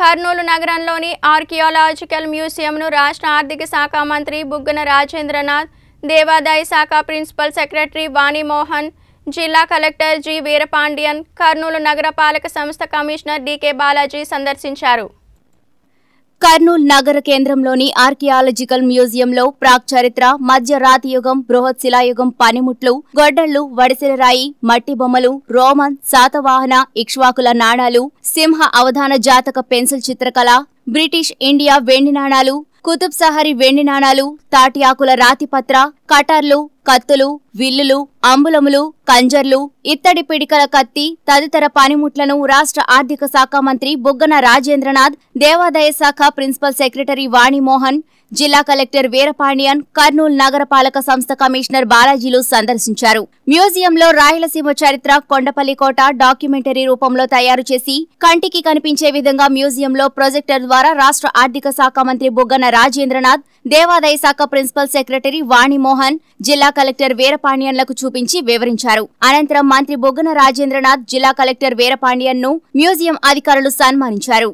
కర్నూలు నగరంలోని ఆర్కియాలజికల్ మ్యూజియంను రాష్ట్ర ఆర్థిక శాఖ మంత్రి బుగ్గన రాజేంద్రనాథ్, దేవాదాయ శాఖ ప్రిన్సిపల్ సెక్రటరీ వాణి మోహన్, జిల్లా కలెక్టర్ జి వీర పాండ్యన్, కర్నూలు నగరపాలక సంస్థ కమిషనర్ డికే బాలాజీ సందర్శించారు. కర్నూల్ నగర కేంద్రంలోని ఆర్కియాలజికల్ మ్యూజియంలో ప్రాక్చరిత్ర, మధ్య రాతియుగం, బృహత్ శిలాయుగం పనిముట్లు, గొడ్డళ్లు, వడిసెలరాయి, మట్టి బొమ్మలు, రోమన్, శాతవాహన, ఇక్ష్వాకుల నాణాలు, సింహ అవధాన జాతక పెన్సిల్ చిత్రకళ, బ్రిటిష్ ఇండియా వెండి నాణాలు, కుతుబ్ సహరి వెండి నాణాలు, తాటియాకుల రాతిపత్ర, కటార్లు, కత్తులు, విల్లులు, అంబులములు, కంజర్లు, ఇత్తడి పిడికల కత్తి తదితర పనిముట్లను రాష్ట్ర ఆర్థిక శాఖ మంత్రి బుగ్గన రాజేంద్రనాథ్, దేవాదాయ శాఖ ప్రిన్సిపల్ సెక్రటరీ వాణిమోహన్, జిల్లా కలెక్టర్ వీరపాండ్యన్, కర్నూలు నగరపాలక సంస్థ కమిషనర్ బాలాజీలు సందర్శించారు. మ్యూజియంలో రాయలసీమ చరిత్ర, కొండపల్లి కోట డాక్యుమెంటరీ రూపంలో తయారు చేసి కంటికి కనిపించే విధంగా మ్యూజియంలో ప్రొజెక్టర్ ద్వారా రాష్ట్ర ఆర్థిక శాఖ మంత్రి బుగ్గన రాజేంద్రనాథ్, దేవాదాయ శాఖ ప్రిన్సిపల్ సెక్రటరీ వాణిమోహన్, జిల్లా కలెక్టర్ వీరపాండ్యన్లకు చూపించి వివరించారు. అనంతరం మంత్రి బుగ్గన రాజేంద్రనాథ్ జిల్లా కలెక్టర్ వీరపాండ్యన్ను మ్యూజియం అధికారులు సన్మానించారు.